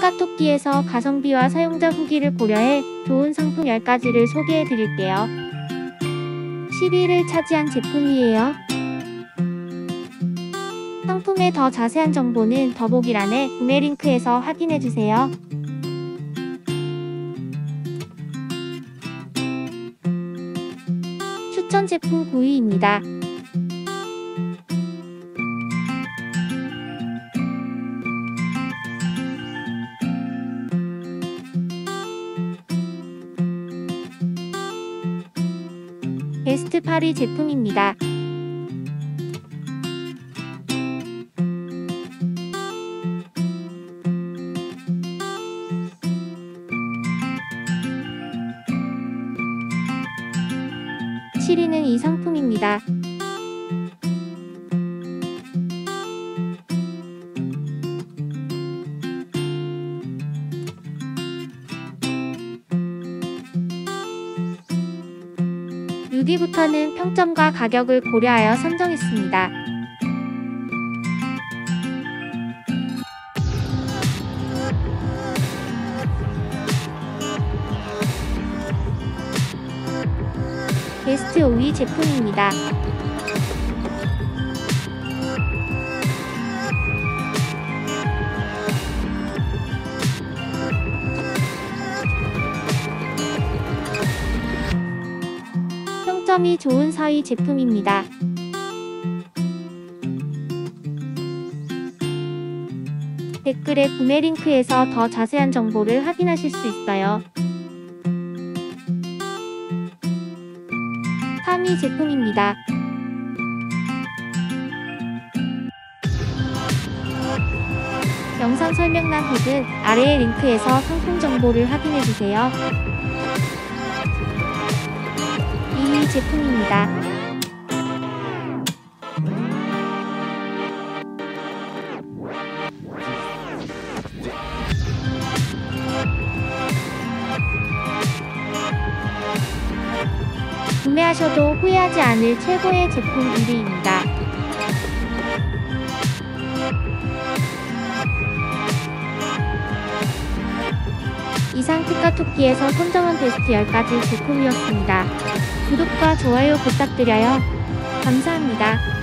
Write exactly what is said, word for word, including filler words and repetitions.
특가토끼에서 가성비와 사용자 후기를 고려해 좋은 상품 열 가지를 소개해드릴게요. 십 위를 차지한 제품이에요. 상품의 더 자세한 정보는 더보기란의 구매 링크에서 확인해주세요. 추천 제품 구 위입니다. 베스트 팔 위 제품입니다. 칠 위는 이 상품입니다. 육 위부터는 평점과 가격을 고려하여 선정했습니다. 베스트 오 위 제품입니다. 평점이 좋은 사 위 제품입니다. 댓글에 구매 링크에서 더 자세한 정보를 확인하실 수 있어요. 삼 위 제품입니다. 영상 설명란 혹은 아래의 링크에서 상품 정보를 확인해주세요. 이 위 제품입니다. 구매하셔도 후회하지 않을 최고의 제품 일 위입니다. 이상 특가토끼에서 선정한 베스트 열 가지 제품이었습니다. 구독과 좋아요 부탁드려요. 감사합니다.